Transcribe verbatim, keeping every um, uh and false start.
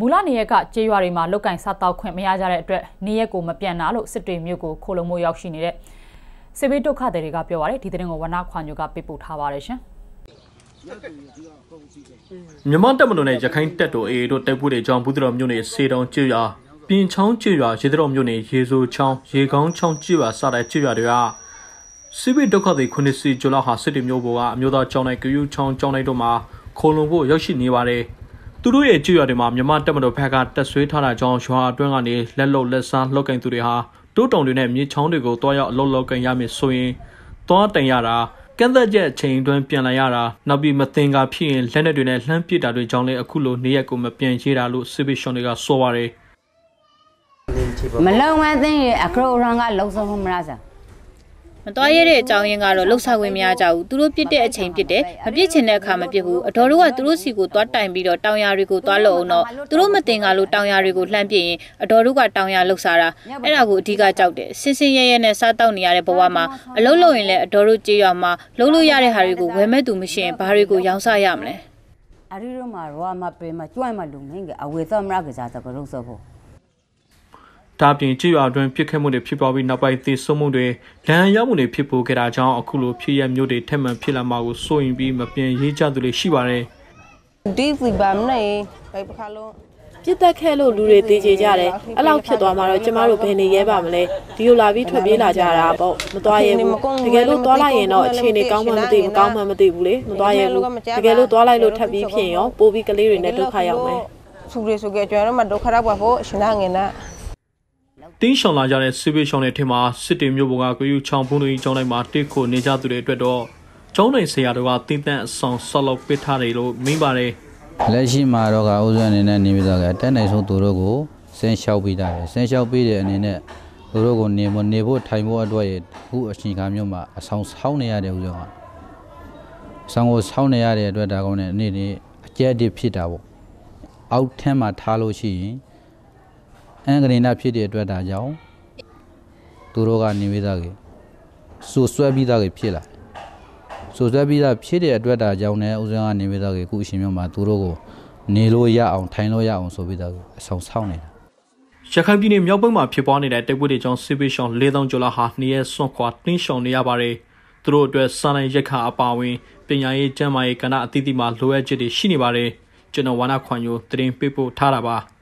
Mulaniaka, Jiwarima, Loka and Sata Quemaja, Nieko Mapianalo, Sitri Muko, Colomo Yoshine, Sebito Kaderiga Piore, Titring over Nakwanyuka people Tavarisha. Yamantamunaja can tattoo a deputy John Budram Yuni, sit on Chia. Being Chong Chia, Sidrom Yuni, Hizu Chong, Yegong Chong Chia, Sada Chia. Sebito the Kunisi Jolaha City Muboa, Muda Jonak, you Chong Jonadoma, Colomo Yoshiniware. To do a Juadima, Yamantamano Pagat, the sweet Hana John Shua, Drangani, Lello Lesson, Logan to the Ha, Doton Lunam, Ychondigo, Toya, Lolok and Yami Sui, Tontayara. Ganda jet chain to Pianayara, Nabi Matinga Pin, Lenadune, Lampita, Johnny Akulo, Niaku, Mapian Jira, Lu, Sibishoniga, Sowari. Malone, then a crow ranga looks of Homraza. Matoyere, Jangalo, looks how we meaja, Durupite, a chain pite, a bitch in a cama pihu, a Torua, Drusiku, Tota and Bido, Tanyariku, Talo, no, Drumatingalu, Tanyariku, Lampi, a Toruga, Tanya Luxara, and I would dig out it. Sissy and Satan Yarepawama, a Lolo inlet, a Toru Jama, Lolo Yare Harigu, Wemedu Machine, Parigu, Yansa Yamle. Ariruma, Rama Prima, Chuama Dominga, away some raggers at the Rosovo. Tapping Gia during Picamode people will not buy this Somode, then Yamune people get a jar or Kulu, P M, Yode, Teman, Pilamago, sewing beam, appearing Yajadule Shivare. Deeply Bamley, Jita Kello, Lure, D J Jare, allow Pitomara, Jamaro Penny, Yabamley, do you love it to be La Jara, Nodoyam, the Gallo Dolayan or Chini Gamma de Gamma de Bule, Nodoyam, the Gallo Dolay Tabi Pio, Bobby Galeri Neto Kayame. Two days ago, Jerome Docarabo, Shinangena. Tinshan Lajare, Sibishon Tema, City Muboga, you Champuni, Johnny Martico, Nija to the Dredo. Johnny Sayadua, Titan, Son Solo Pitarilo, Mibare. Lashi Maroga, Uzan in any Nibidaga, Tennis on Turogo, Saint Shaubida, Saint Shaubida, and in it, Turogo Nemo Nebo, Taimo Adway, who a Shinkamuma, a sounds how near the Uzon. Some was how near the Dredagon and Nini, a Jadi Pitao. Out Tema Taloshi. Angrina Pidi Dweda Yao Turoga Nividagi Suswabidagi Pila Suswabida Pidi Dweda Yaune Uzana Nividagi Kushimima Turogo Nilo Ya on Taino Ya on Sobida South Sound. Shakabini Myobama Pibani at the Woody John Sibishon Ledon Jolaha near Sonqua Tinshon Yabare Turo Dwes Sana Jeka Apawi Penyae Jamai Kana Tidima Lueji Shinibare Genowana Kwanyo Dream People Taraba.